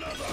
another!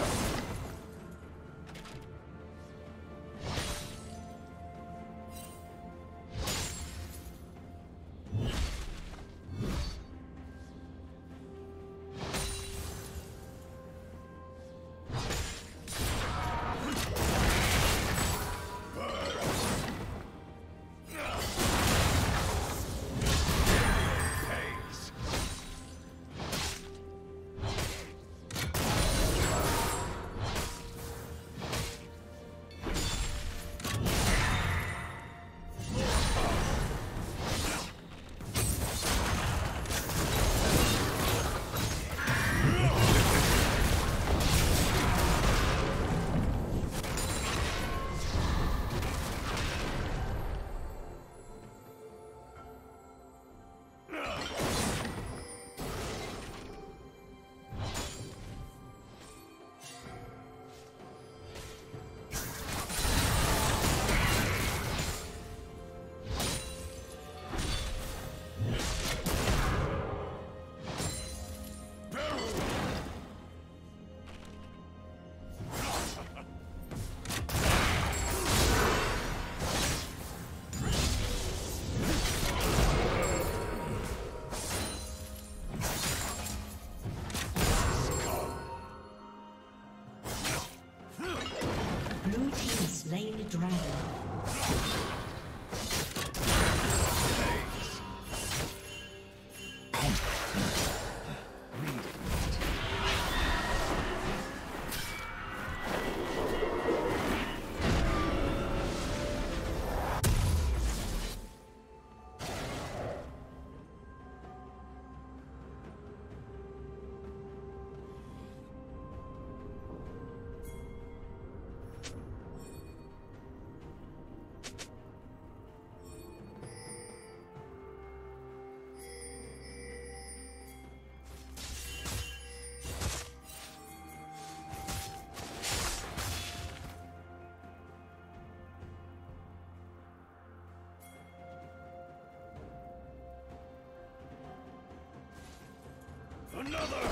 Another!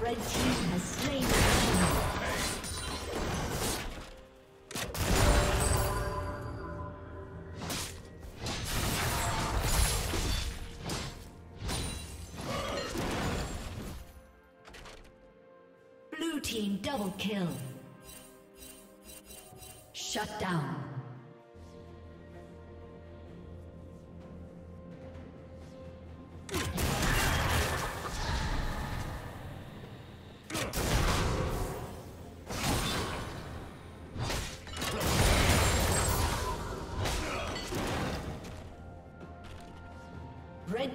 Red team has slain the enemy. Blue team double kill. Shut down. Red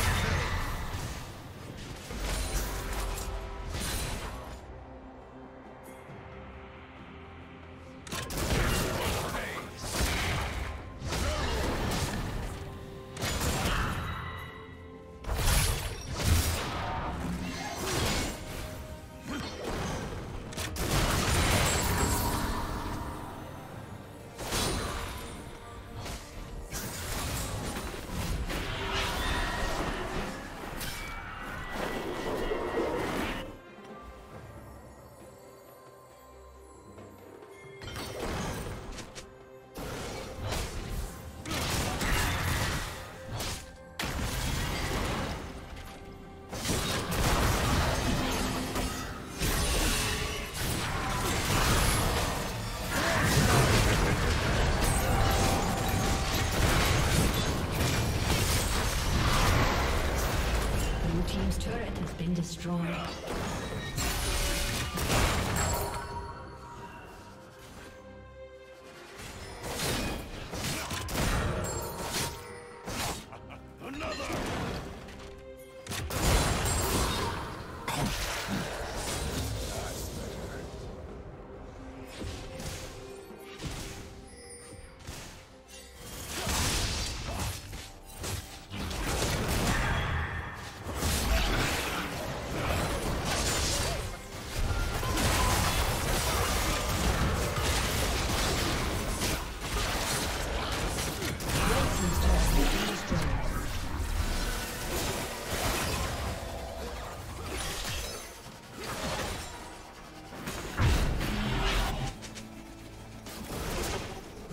Destroyed.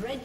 Red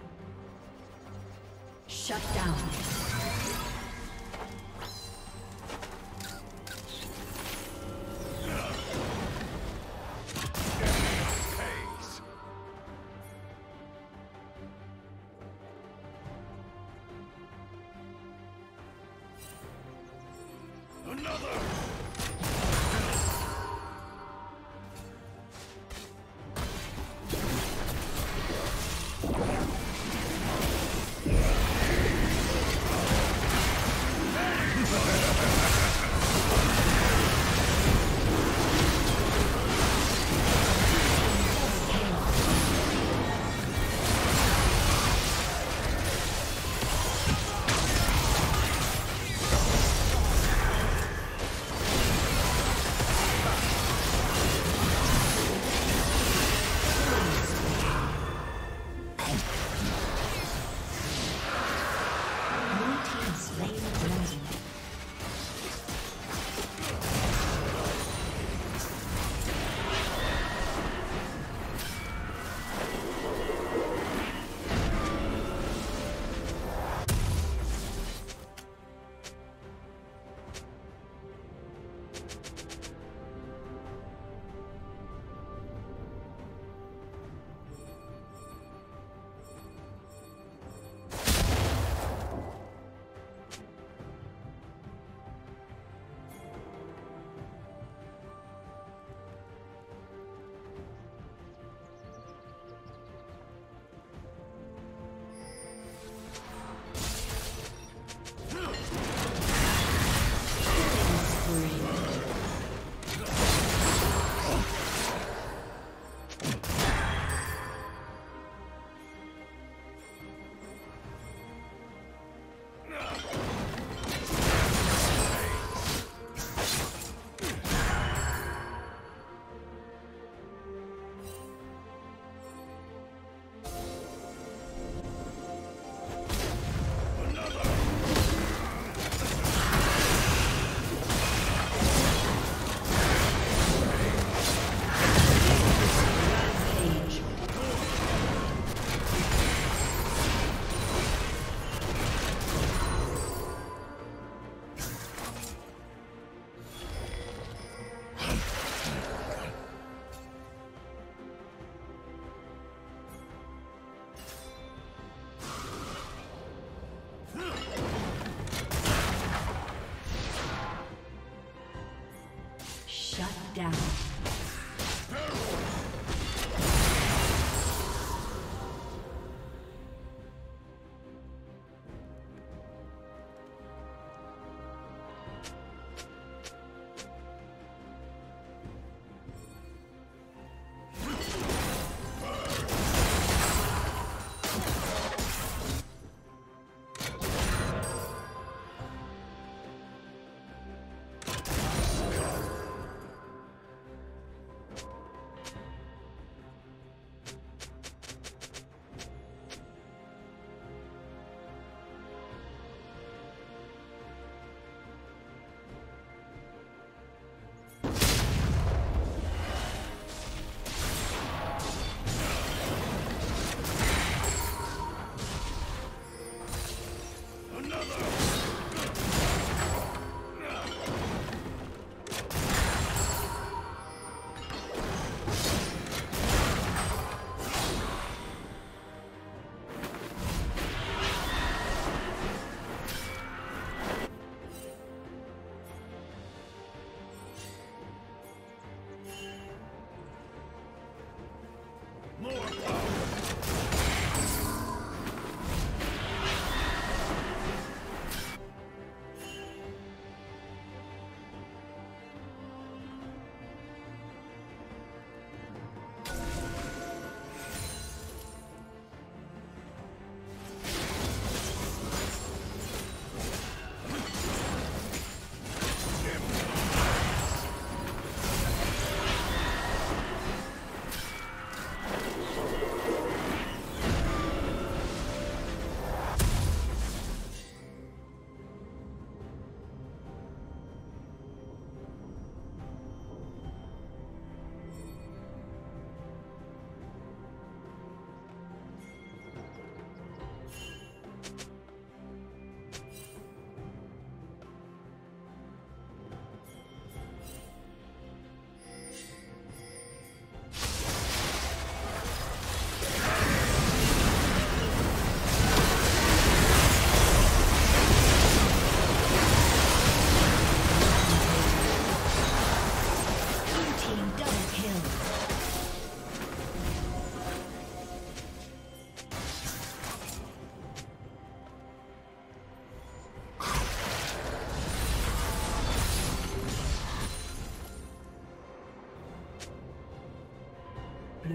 Shut down.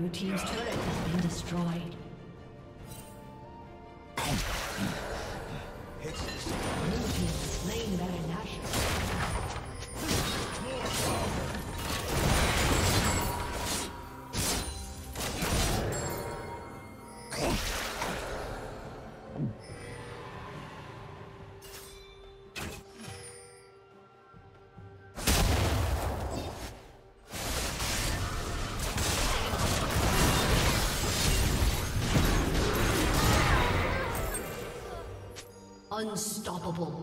Blue team's turret has been destroyed. Blue team slain Baron Nashor. Unstoppable.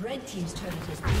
Red team's turret has been destroyed.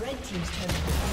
Red team's turret.